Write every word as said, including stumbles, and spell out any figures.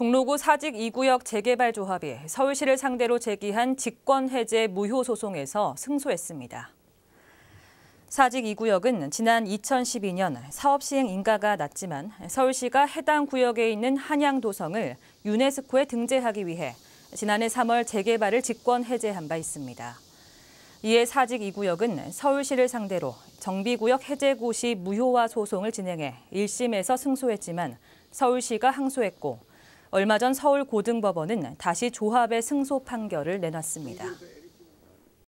종로구 사직 이 구역 재개발 조합이 서울시를 상대로 제기한 직권해제 무효 소송에서 승소했습니다. 사직 이 구역은 지난 이천십이 년 사업시행 인가가 났지만 서울시가 해당 구역에 있는 한양도성을 유네스코에 등재하기 위해 지난해 삼월 재개발을 직권해제한 바 있습니다. 이에 사직 이 구역은 서울시를 상대로 정비구역 해제고시 무효화 소송을 진행해 일 심에서 승소했지만 서울시가 항소했고 얼마 전 서울고등법원은 다시 조합의 승소 판결을 내놨습니다.